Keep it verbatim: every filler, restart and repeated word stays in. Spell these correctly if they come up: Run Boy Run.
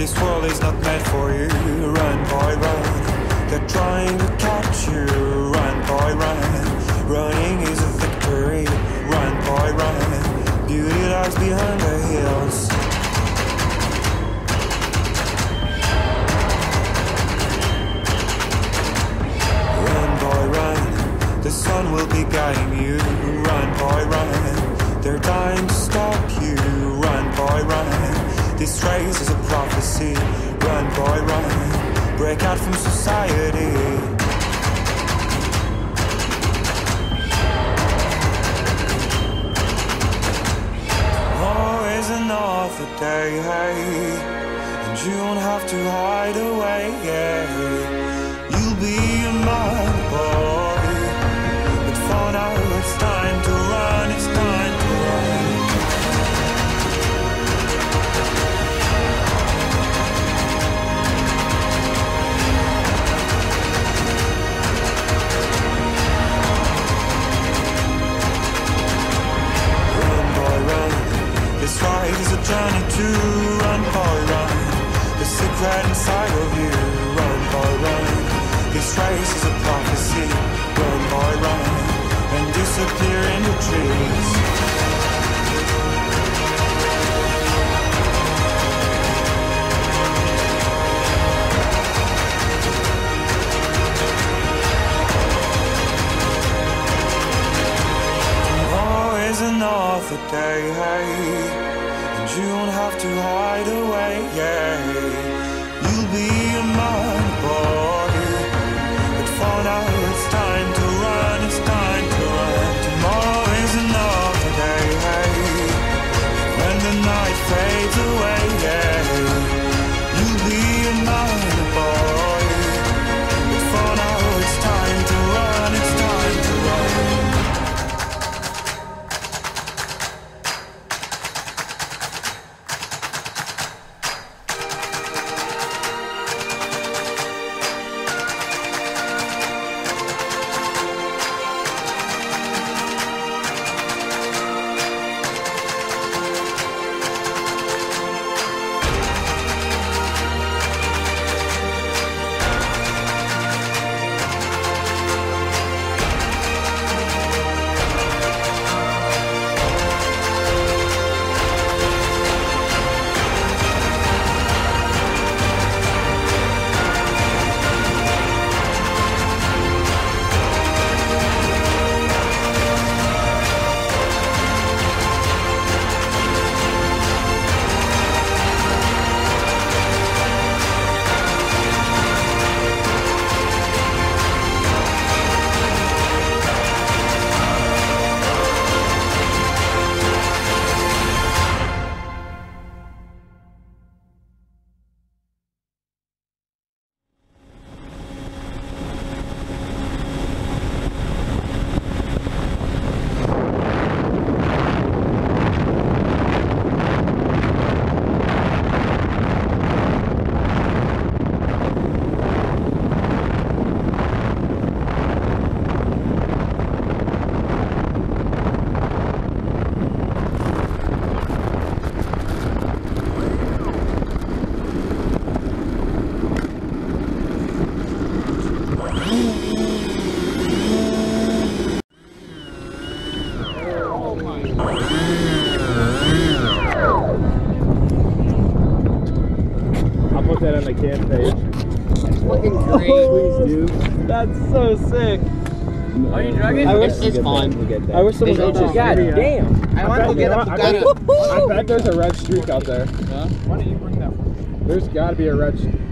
This world is not meant for you. Run, boy, run. They're trying to catch you. Run, boy, run. Running is a victory. Run, boy, run. Beauty lies behind the hills. Run, boy, run. The sun will be guiding you. Run, boy, run. They're dying to stop you. Run, boy, run. This race is a prophecy. Run, boy, run. Break out from society. Oh, is another day, and you don't have to hide away. You'll be a mad boy, but for now it's time to run. It's time to run. This ride is a journey to run, boy, run. The secret inside of you, run, boy, run. This race is a prophecy, run, boy, run, and disappear in the trees. Always another day. You don't have to hide away, yeah. You'll be a man, boy, but for now it's time to run, it's time to run. Tomorrow is another day, hey. When the night fades away, yeah. You'll be a man, boy, but for now it's time to run, it's time to run. Sick. Are you drugging? I wish it's fun. I wish someone would just God damn. I want to go get a Pagano. I bet there's a red streak out there. Huh? Why don't you bring that one? There's got to be a red streak.